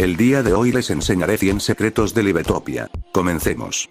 El día de hoy les enseñaré 100 secretos de Livetopia. Comencemos.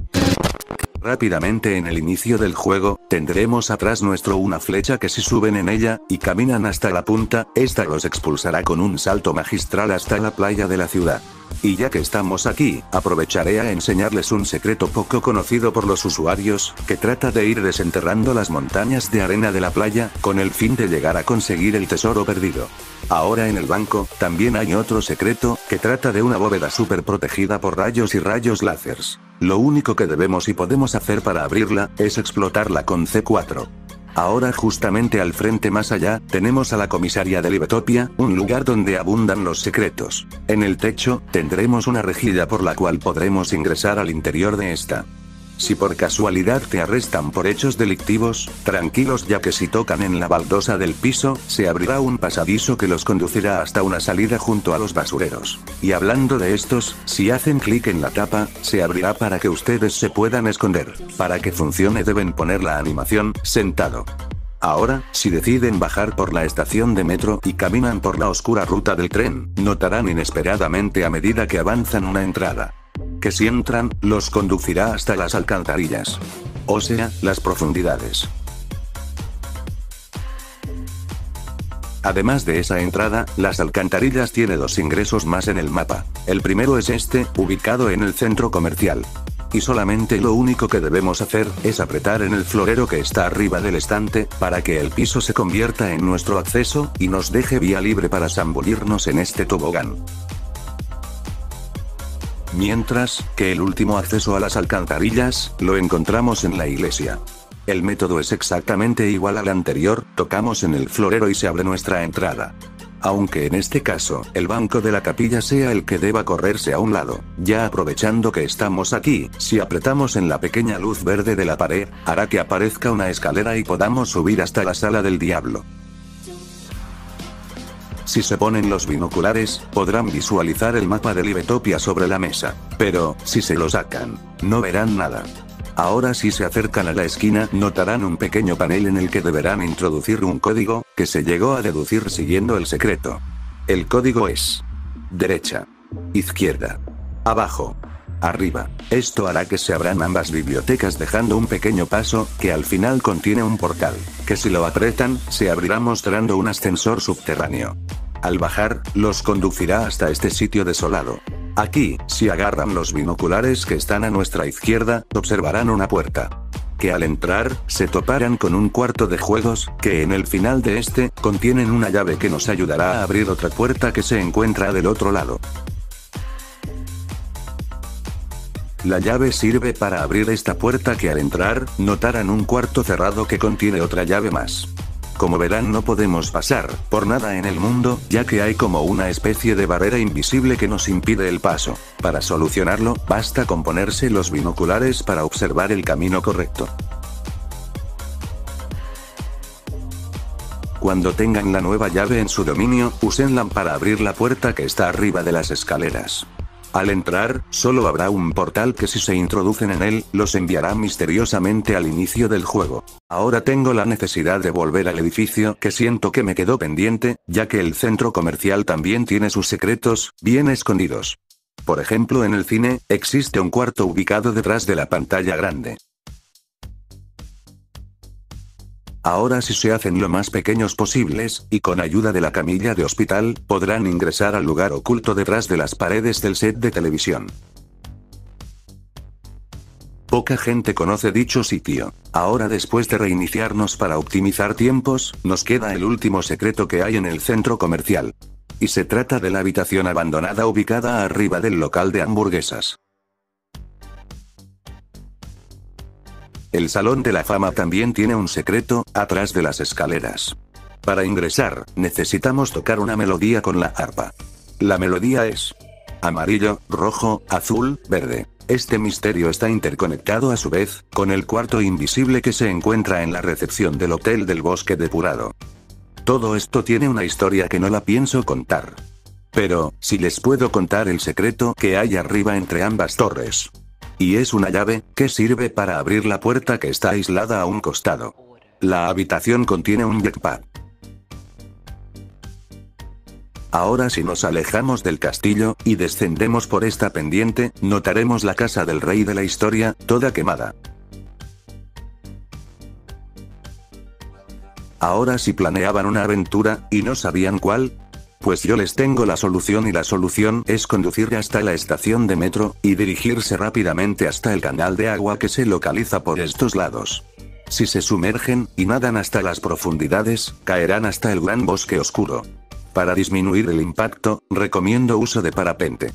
Rápidamente en el inicio del juego, tendremos atrás nuestro una flecha que si suben en ella, y caminan hasta la punta, esta los expulsará con un salto magistral hasta la playa de la ciudad. Y ya que estamos aquí, aprovecharé a enseñarles un secreto poco conocido por los usuarios, que trata de ir desenterrando las montañas de arena de la playa, con el fin de llegar a conseguir el tesoro perdido. Ahora en el banco, también hay otro secreto, que trata de una bóveda súper protegida por rayos y rayos láseres. Lo único que debemos y podemos hacer para abrirla, es explotarla con C4. Ahora justamente al frente más allá, tenemos a la comisaría de Livetopia, un lugar donde abundan los secretos. En el techo, tendremos una rejilla por la cual podremos ingresar al interior de esta. Si por casualidad te arrestan por hechos delictivos, tranquilos ya que si tocan en la baldosa del piso, se abrirá un pasadizo que los conducirá hasta una salida junto a los basureros. Y hablando de estos, si hacen clic en la tapa, se abrirá para que ustedes se puedan esconder. Para que funcione deben poner la animación, sentado. Ahora, si deciden bajar por la estación de metro y caminan por la oscura ruta del tren, notarán inesperadamente a medida que avanzan una entrada. Que si entran, los conducirá hasta las alcantarillas. O sea, las profundidades. Además de esa entrada, las alcantarillas tiene dos ingresos más en el mapa. El primero es este, ubicado en el centro comercial. Y solamente lo único que debemos hacer, es apretar en el florero que está arriba del estante, para que el piso se convierta en nuestro acceso, y nos deje vía libre para zambullirnos en este tobogán. Mientras, que el último acceso a las alcantarillas, lo encontramos en la iglesia. El método es exactamente igual al anterior, tocamos en el florero y se abre nuestra entrada. Aunque en este caso, el banco de la capilla sea el que deba correrse a un lado, ya aprovechando que estamos aquí, si apretamos en la pequeña luz verde de la pared, hará que aparezca una escalera y podamos subir hasta la sala del diablo. Si se ponen los binoculares, podrán visualizar el mapa de Livetopia sobre la mesa. Pero, si se lo sacan, no verán nada. Ahora si se acercan a la esquina, notarán un pequeño panel en el que deberán introducir un código, que se llegó a deducir siguiendo el secreto. El código es... derecha. Izquierda. Abajo. Arriba. Esto hará que se abran ambas bibliotecas dejando un pequeño paso, que al final contiene un portal, que si lo apretan, se abrirá mostrando un ascensor subterráneo. Al bajar, los conducirá hasta este sitio desolado. Aquí, si agarran los binoculares que están a nuestra izquierda, observarán una puerta. Que al entrar, se toparán con un cuarto de juegos, que en el final de este, contienen una llave que nos ayudará a abrir otra puerta que se encuentra del otro lado. La llave sirve para abrir esta puerta que al entrar, notarán un cuarto cerrado que contiene otra llave más. Como verán no podemos pasar, por nada en el mundo, ya que hay como una especie de barrera invisible que nos impide el paso. Para solucionarlo, basta con ponerse los binoculares para observar el camino correcto. Cuando tengan la nueva llave en su dominio, úsenla para abrir la puerta que está arriba de las escaleras. Al entrar, solo habrá un portal que si se introducen en él, los enviará misteriosamente al inicio del juego. Ahora tengo la necesidad de volver al edificio que siento que me quedó pendiente, ya que el centro comercial también tiene sus secretos, bien escondidos. Por ejemplo en el cine, existe un cuarto ubicado detrás de la pantalla grande. Ahora si se hacen lo más pequeños posibles, y con ayuda de la camilla de hospital, podrán ingresar al lugar oculto detrás de las paredes del set de televisión. Poca gente conoce dicho sitio. Ahora después de reiniciarnos para optimizar tiempos, nos queda el último secreto que hay en el centro comercial. Y se trata de la habitación abandonada ubicada arriba del local de hamburguesas. El Salón de la Fama también tiene un secreto, atrás de las escaleras. Para ingresar, necesitamos tocar una melodía con la arpa. La melodía es... amarillo, rojo, azul, verde. Este misterio está interconectado a su vez, con el cuarto invisible que se encuentra en la recepción del Hotel del Bosque Depurado. Todo esto tiene una historia que no la pienso contar. Pero, sí les puedo contar el secreto que hay arriba entre ambas torres. Y es una llave, que sirve para abrir la puerta que está aislada a un costado. La habitación contiene un jetpack. Ahora si nos alejamos del castillo, y descendemos por esta pendiente, notaremos la casa del rey de la historia, toda quemada. Ahora si planeaban una aventura, y no sabían cuál, pues yo les tengo la solución, y la solución es conducir hasta la estación de metro, y dirigirse rápidamente hasta el canal de agua que se localiza por estos lados. Si se sumergen, y nadan hasta las profundidades, caerán hasta el gran bosque oscuro. Para disminuir el impacto, recomiendo uso de parapente.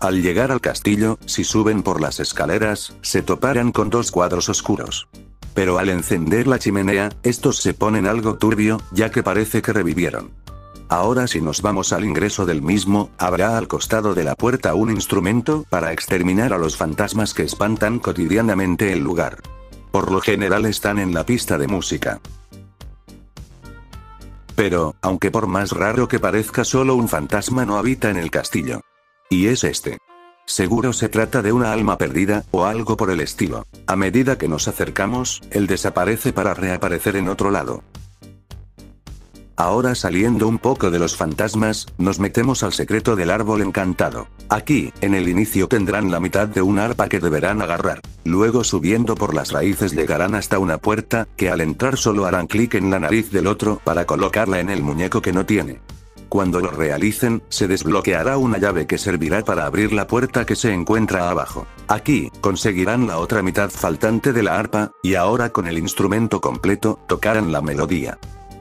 Al llegar al castillo, si suben por las escaleras, se toparán con dos cuadros oscuros. Pero al encender la chimenea, estos se ponen algo turbio, ya que parece que revivieron. Ahora si nos vamos al ingreso del mismo, habrá al costado de la puerta un instrumento para exterminar a los fantasmas que espantan cotidianamente el lugar. Por lo general están en la pista de música. Pero, aunque por más raro que parezca, solo un fantasma no habita en el castillo. Y es este. Seguro se trata de una alma perdida, o algo por el estilo. A medida que nos acercamos, él desaparece para reaparecer en otro lado. Ahora saliendo un poco de los fantasmas, nos metemos al secreto del árbol encantado. Aquí, en el inicio tendrán la mitad de un arpa que deberán agarrar. Luego subiendo por las raíces llegarán hasta una puerta, que al entrar solo harán clic en la nariz del otro para colocarla en el muñeco que no tiene. Cuando lo realicen, se desbloqueará una llave que servirá para abrir la puerta que se encuentra abajo. Aquí, conseguirán la otra mitad faltante de la arpa, y ahora con el instrumento completo, tocarán la melodía.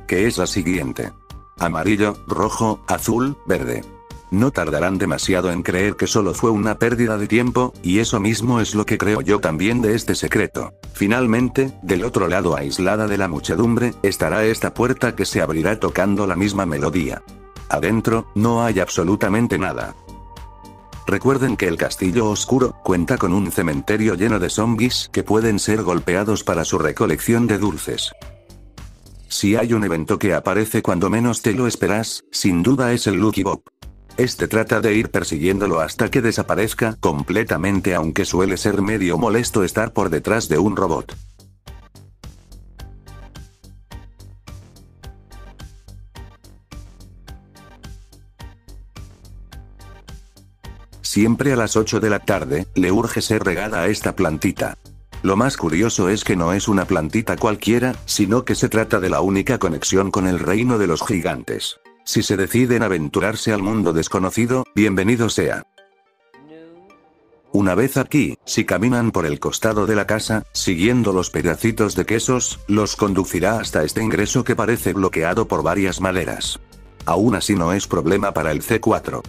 Que es la siguiente. Amarillo, rojo, azul, verde. No tardarán demasiado en creer que solo fue una pérdida de tiempo, y eso mismo es lo que creo yo también de este secreto. Finalmente, del otro lado, aislada de la muchedumbre, estará esta puerta que se abrirá tocando la misma melodía. Adentro, no hay absolutamente nada. Recuerden que el castillo oscuro cuenta con un cementerio lleno de zombies que pueden ser golpeados para su recolección de dulces. Si hay un evento que aparece cuando menos te lo esperas, sin duda es el Lucky Bob. Este trata de ir persiguiéndolo hasta que desaparezca completamente, aunque suele ser medio molesto estar por detrás de un robot. Siempre a las 8 de la tarde, le urge ser regada a esta plantita. Lo más curioso es que no es una plantita cualquiera, sino que se trata de la única conexión con el reino de los gigantes. Si se deciden aventurarse al mundo desconocido, bienvenido sea. Una vez aquí, si caminan por el costado de la casa, siguiendo los pedacitos de quesos, los conducirá hasta este ingreso que parece bloqueado por varias maderas. Aún así no es problema para el C4.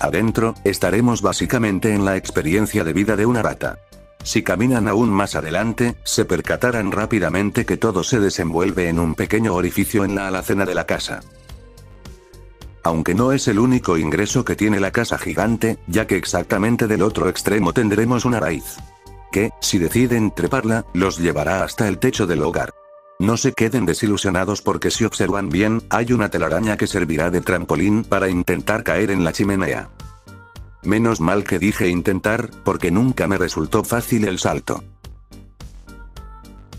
Adentro, estaremos básicamente en la experiencia de vida de una rata. Si caminan aún más adelante, se percatarán rápidamente que todo se desenvuelve en un pequeño orificio en la alacena de la casa. Aunque no es el único ingreso que tiene la casa gigante, ya que exactamente del otro extremo tendremos una raíz. Que, si deciden treparla, los llevará hasta el techo del hogar. No se queden desilusionados porque si observan bien, hay una telaraña que servirá de trampolín para intentar caer en la chimenea. Menos mal que dije intentar, porque nunca me resultó fácil el salto.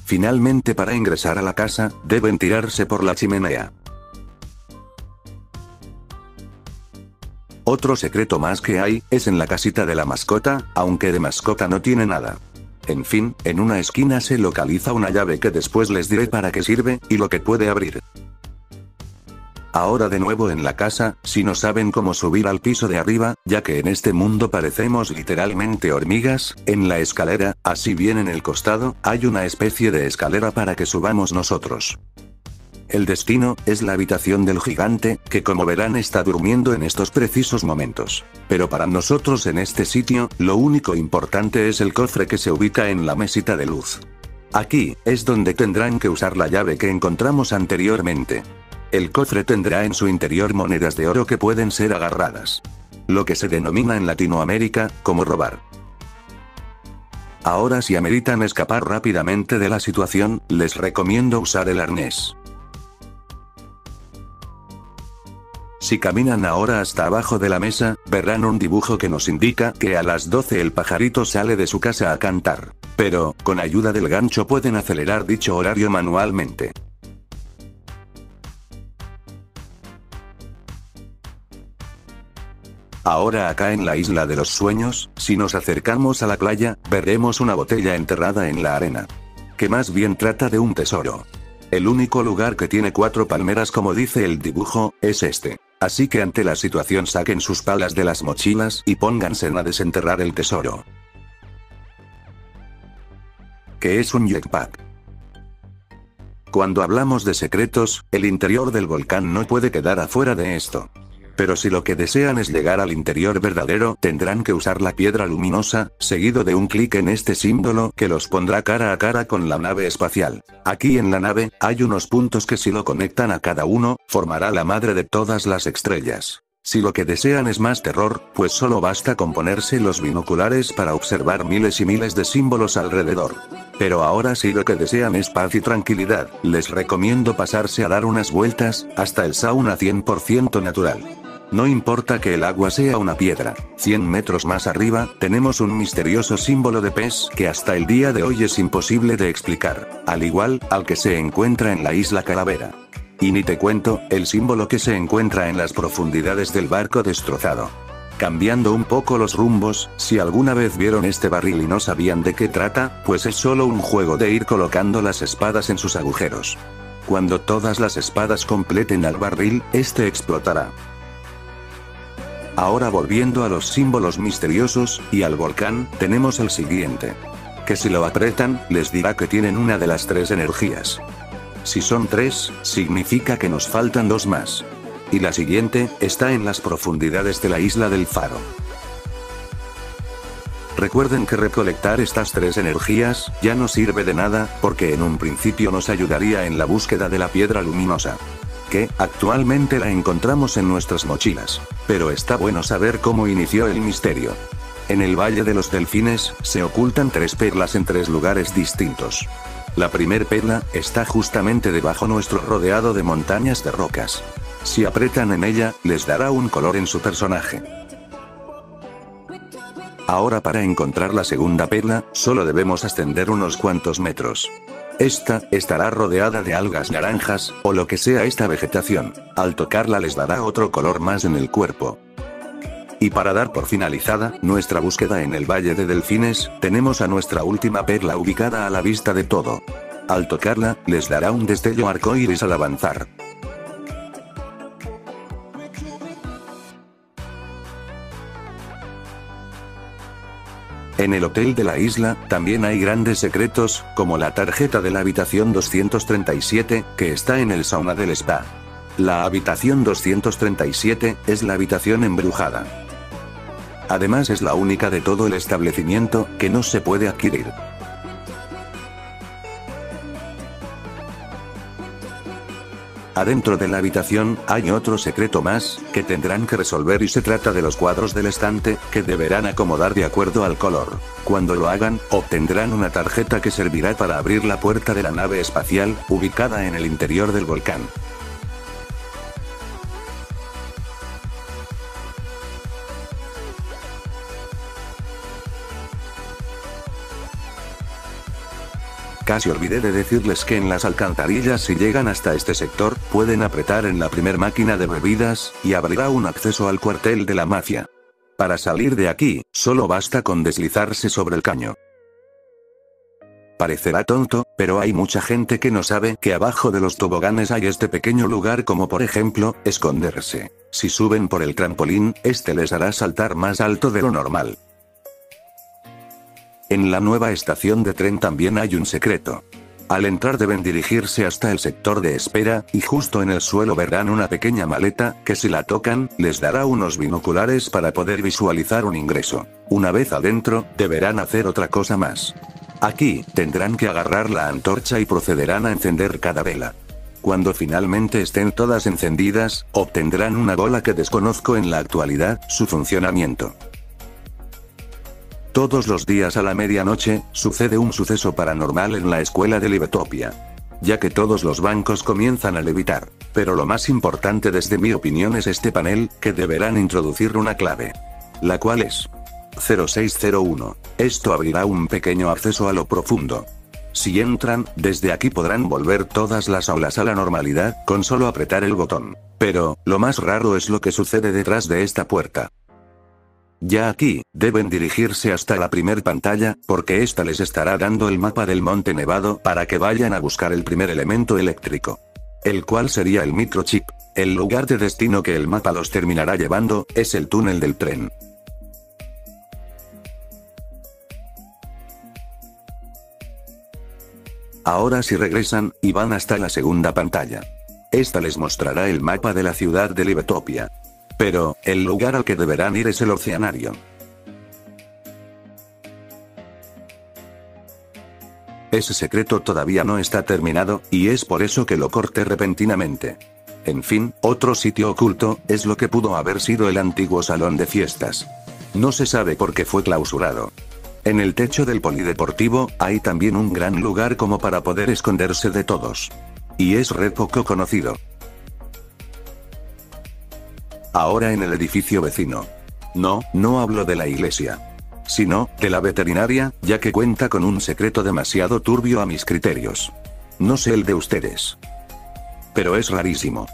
Finalmente, para ingresar a la casa, deben tirarse por la chimenea. Otro secreto más que hay, es en la casita de la mascota, aunque de mascota no tiene nada. En fin, en una esquina se localiza una llave que después les diré para qué sirve, y lo que puede abrir. Ahora de nuevo en la casa, si no saben cómo subir al piso de arriba, ya que en este mundo parecemos literalmente hormigas, en la escalera, así bien en el costado, hay una especie de escalera para que subamos nosotros. El destino, es la habitación del gigante, que como verán está durmiendo en estos precisos momentos. Pero para nosotros en este sitio, lo único importante es el cofre que se ubica en la mesita de luz. Aquí, es donde tendrán que usar la llave que encontramos anteriormente. El cofre tendrá en su interior monedas de oro que pueden ser agarradas. Lo que se denomina en Latinoamérica, como robar. Ahora si ameritan escapar rápidamente de la situación, les recomiendo usar el arnés. Si caminan ahora hasta abajo de la mesa, verán un dibujo que nos indica que a las 12 el pajarito sale de su casa a cantar. Pero, con ayuda del gancho pueden acelerar dicho horario manualmente. Ahora acá en la isla de los sueños, si nos acercamos a la playa, veremos una botella enterrada en la arena. Que más bien trata de un tesoro. El único lugar que tiene 4 palmeras como dice el dibujo, es este. Así que ante la situación saquen sus palas de las mochilas y pónganse a desenterrar el tesoro. Que es un jetpack. Cuando hablamos de secretos, el interior del volcán no puede quedar afuera de esto. Pero si lo que desean es llegar al interior verdadero, tendrán que usar la piedra luminosa, seguido de un clic en este símbolo que los pondrá cara a cara con la nave espacial. Aquí en la nave, hay unos puntos que si lo conectan a cada uno, formará la madre de todas las estrellas. Si lo que desean es más terror, pues solo basta con ponerse los binoculares para observar miles y miles de símbolos alrededor. Pero ahora si lo que desean es paz y tranquilidad, les recomiendo pasarse a dar unas vueltas, hasta el sauna 100% natural. No importa que el agua sea una piedra, 100 metros más arriba, tenemos un misterioso símbolo de pez que hasta el día de hoy es imposible de explicar, al igual al que se encuentra en la isla Calavera. Y ni te cuento, el símbolo que se encuentra en las profundidades del barco destrozado. Cambiando un poco los rumbos, si alguna vez vieron este barril y no sabían de qué trata, pues es solo un juego de ir colocando las espadas en sus agujeros. Cuando todas las espadas completen al barril, este explotará. Ahora volviendo a los símbolos misteriosos, y al volcán, tenemos el siguiente. Que si lo apretan, les dirá que tienen una de las 3 energías. Si son 3, significa que nos faltan 2 más. Y la siguiente, está en las profundidades de la isla del Faro. Recuerden que recolectar estas 3 energías, ya no sirve de nada, porque en un principio nos ayudaría en la búsqueda de la piedra luminosa. Que, actualmente la encontramos en nuestras mochilas. Pero está bueno saber cómo inició el misterio. En el Valle de los Delfines, se ocultan 3 perlas en 3 lugares distintos. La primer perla, está justamente debajo nuestro rodeado de montañas de rocas. Si apretan en ella, les dará un color en su personaje. Ahora para encontrar la segunda perla, solo debemos ascender unos cuantos metros. Esta, estará rodeada de algas naranjas, o lo que sea esta vegetación. Al tocarla les dará otro color más en el cuerpo. Y para dar por finalizada, nuestra búsqueda en el Valle de Delfines, tenemos a nuestra última perla ubicada a la vista de todo. Al tocarla, les dará un destello arcoíris al avanzar. En el hotel de la isla, también hay grandes secretos, como la tarjeta de la habitación 237, que está en el sauna del spa. La habitación 237, es la habitación embrujada. Además es la única de todo el establecimiento, que no se puede adquirir. Adentro de la habitación, hay otro secreto más, que tendrán que resolver y se trata de los cuadros del estante, que deberán acomodar de acuerdo al color. Cuando lo hagan, obtendrán una tarjeta que servirá para abrir la puerta de la nave espacial, ubicada en el interior del volcán. Casi olvidé de decirles que en las alcantarillas si llegan hasta este sector, pueden apretar en la primer máquina de bebidas, y abrirá un acceso al cuartel de la mafia. Para salir de aquí, solo basta con deslizarse sobre el caño. Parecerá tonto, pero hay mucha gente que no sabe que abajo de los toboganes hay este pequeño lugar como por ejemplo, esconderse. Si suben por el trampolín, este les hará saltar más alto de lo normal. En la nueva estación de tren también hay un secreto. Al entrar deben dirigirse hasta el sector de espera, y justo en el suelo verán una pequeña maleta, que si la tocan, les dará unos binoculares para poder visualizar un ingreso. Una vez adentro, deberán hacer otra cosa más. Aquí, tendrán que agarrar la antorcha y procederán a encender cada vela. Cuando finalmente estén todas encendidas, obtendrán una bola que desconozco en la actualidad, su funcionamiento. Todos los días a la medianoche, sucede un suceso paranormal en la escuela de Livetopia. ya que todos los bancos comienzan a levitar. Pero lo más importante desde mi opinión es este panel, que deberán introducir una clave. La cual es 0601. Esto abrirá un pequeño acceso a lo profundo. Si entran, desde aquí podrán volver todas las aulas a la normalidad, con solo apretar el botón. Pero, lo más raro es lo que sucede detrás de esta puerta. Ya aquí, deben dirigirse hasta la primer pantalla, porque esta les estará dando el mapa del Monte Nevado para que vayan a buscar el primer elemento eléctrico. El cual sería el microchip. El lugar de destino que el mapa los terminará llevando, es el túnel del tren. Ahora sí regresan, y van hasta la segunda pantalla. Esta les mostrará el mapa de la ciudad de Livetopia. Pero, el lugar al que deberán ir es el oceanario. Ese secreto todavía no está terminado, y es por eso que lo corté repentinamente. En fin, otro sitio oculto, es lo que pudo haber sido el antiguo salón de fiestas. No se sabe por qué fue clausurado. En el techo del polideportivo, hay también un gran lugar como para poder esconderse de todos. Y es re poco conocido. Ahora en el edificio vecino. No, no hablo de la iglesia. Sino, de la veterinaria, ya que cuenta con un secreto demasiado turbio a mis criterios. No sé el de ustedes. Pero es rarísimo.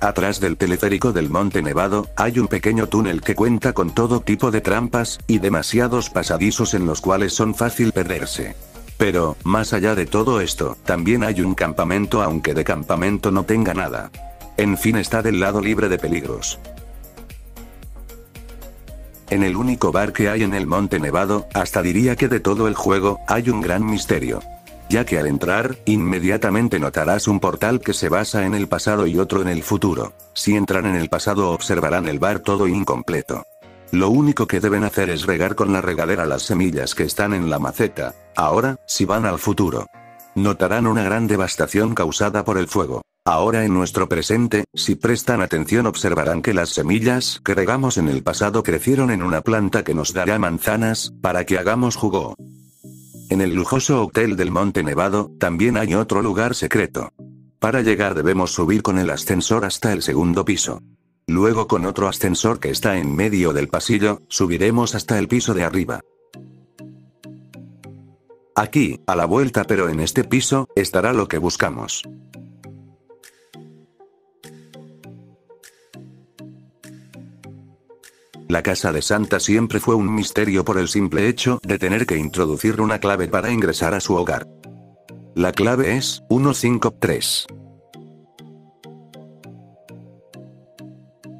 Atrás del teleférico del Monte Nevado, hay un pequeño túnel que cuenta con todo tipo de trampas, y demasiados pasadizos en los cuales son fácil perderse. Pero, más allá de todo esto, también hay un campamento aunque de campamento no tenga nada. En fin, está del lado libre de peligros. En el único bar que hay en el Monte Nevado, hasta diría que de todo el juego, hay un gran misterio. Ya que al entrar, inmediatamente notarás un portal que se basa en el pasado y otro en el futuro. Si entran en el pasado observarán el bar todo incompleto. Lo único que deben hacer es regar con la regadera las semillas que están en la maceta. Ahora, si van al futuro, notarán una gran devastación causada por el fuego. Ahora en nuestro presente, si prestan atención observarán que las semillas que regamos en el pasado crecieron en una planta que nos dará manzanas, para que hagamos jugo. En el lujoso hotel del Monte Nevado, también hay otro lugar secreto. Para llegar debemos subir con el ascensor hasta el segundo piso. Luego con otro ascensor que está en medio del pasillo, subiremos hasta el piso de arriba. Aquí, a la vuelta pero en este piso, estará lo que buscamos. La casa de Santa siempre fue un misterio por el simple hecho de tener que introducir una clave para ingresar a su hogar. La clave es 153.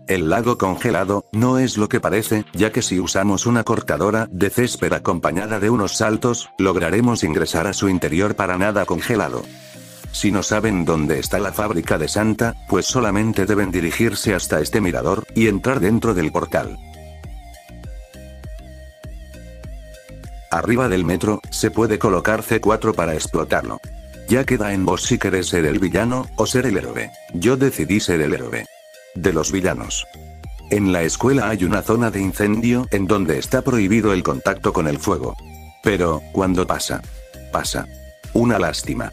El lago congelado no es lo que parece, ya que si usamos una cortadora de césped acompañada de unos saltos, lograremos ingresar a su interior para nada congelado. Si no saben dónde está la fábrica de Santa, pues solamente deben dirigirse hasta este mirador, y entrar dentro del portal. Arriba del metro, se puede colocar C4 para explotarlo. Ya queda en vos si querés ser el villano, o ser el héroe. Yo decidí ser el héroe. De los villanos. En la escuela hay una zona de incendio, en donde está prohibido el contacto con el fuego. Pero, cuando pasa, pasa. Una lástima.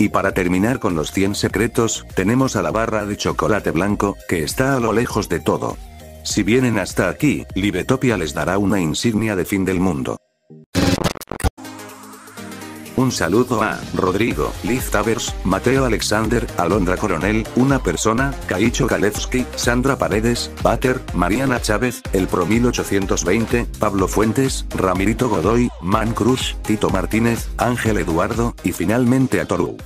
Y para terminar con los 100 secretos, tenemos a la barra de chocolate blanco, que está a lo lejos de todo. Si vienen hasta aquí, Livetopia les dará una insignia de fin del mundo. Un saludo a Rodrigo, Liz Tavers, Mateo Alexander, Alondra Coronel, Una Persona, Caicho Kalevsky, Sandra Paredes, Bater, Mariana Chávez, El Pro 1820, Pablo Fuentes, Ramirito Godoy, Man Cruz, Tito Martínez, Ángel Eduardo, y finalmente a Toru.